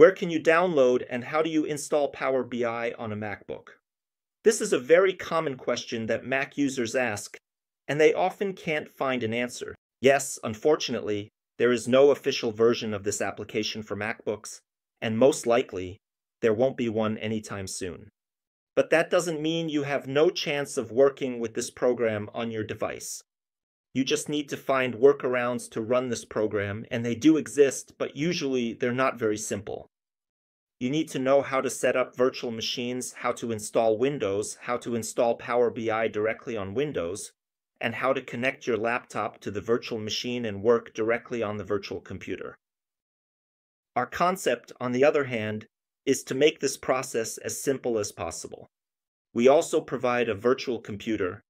Where can you download and how do you install Power BI on a MacBook? This is a very common question that Mac users ask, and they often can't find an answer. Yes, unfortunately, there is no official version of this application for MacBooks, and most likely, there won't be one anytime soon. But that doesn't mean you have no chance of working with this program on your device. You just need to find workarounds to run this program, and they do exist, but usually they're not very simple. You need to know how to set up virtual machines, how to install Windows, how to install Power BI directly on Windows, and how to connect your laptop to the virtual machine and work directly on the virtual computer. Our concept, on the other hand, is to make this process as simple as possible. We also provide a virtual computer,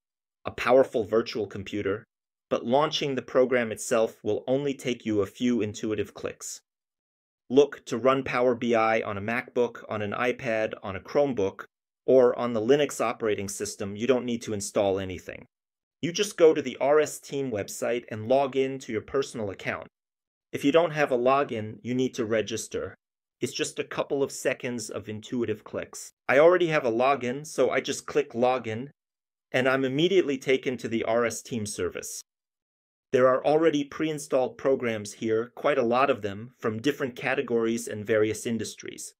a powerful virtual computer, but launching the program itself will only take you a few intuitive clicks. Look to run Power BI on a MacBook, on an iPad, on a Chromebook, or on the Linux operating system. You don't need to install anything. You just go to the Aristeem website and log in to your personal account. If you don't have a login, you need to register. It's just a couple of seconds of intuitive clicks. I already have a login, so I just click login, and I'm immediately taken to the Aristeem service. There are already pre-installed programs here, quite a lot of them, from different categories and various industries.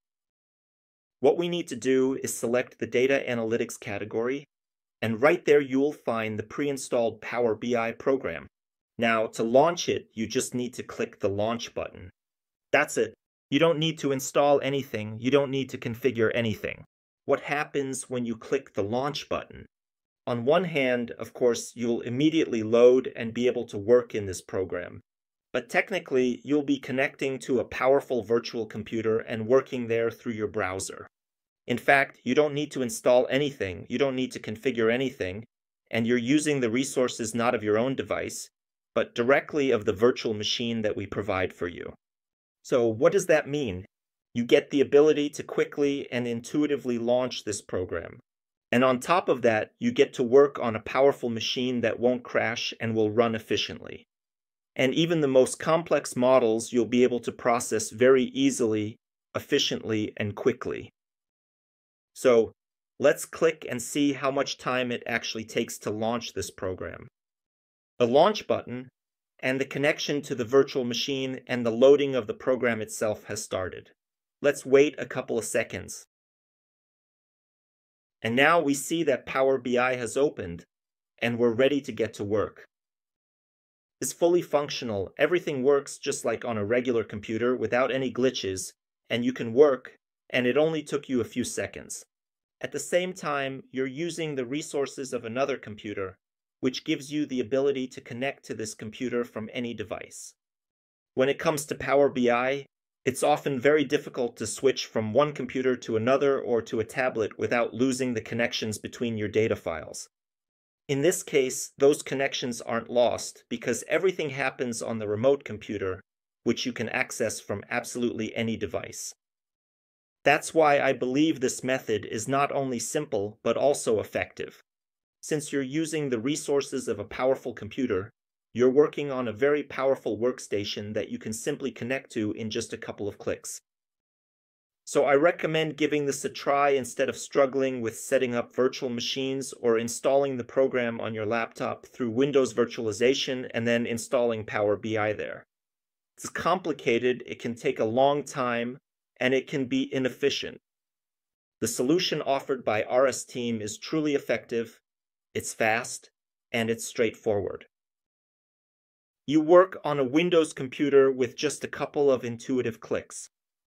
What we need to do is select the Data Analytics category, and right there you'll find the pre-installed Power BI program. Now, to launch it, you just need to click the Launch button. That's it. You don't need to install anything. You don't need to configure anything. What happens when you click the Launch button? On one hand, of course, you'll immediately load and be able to work in this program. But technically, you'll be connecting to a powerful virtual computer and working there through your browser. In fact, you don't need to install anything, you don't need to configure anything, and you're using the resources not of your own device, but directly of the virtual machine that we provide for you. So what does that mean? You get the ability to quickly and intuitively launch this program. And on top of that, you get to work on a powerful machine that won't crash and will run efficiently. And even the most complex models you'll be able to process very easily, efficiently, and quickly. So let's click and see how much time it actually takes to launch this program. The Launch button and the connection to the virtual machine and the loading of the program itself has started. Let's wait a couple of seconds. And now we see that Power BI has opened and we're ready to get to work. It's fully functional. Everything works just like on a regular computer without any glitches, and you can work, and it only took you a few seconds. At the same time, you're using the resources of another computer, which gives you the ability to connect to this computer from any device. When it comes to Power BI, it's often very difficult to switch from one computer to another or to a tablet without losing the connections between your data files. In this case, those connections aren't lost because everything happens on the remote computer, which you can access from absolutely any device. That's why I believe this method is not only simple, but also effective. Since you're using the resources of a powerful computer, you're working on a very powerful workstation that you can simply connect to in just a couple of clicks. So I recommend giving this a try instead of struggling with setting up virtual machines or installing the program on your laptop through Windows virtualization and then installing Power BI there. It's complicated, it can take a long time, and it can be inefficient. The solution offered by Aristeem is truly effective, it's fast, and it's straightforward. You work on a Windows computer with just a couple of intuitive clicks.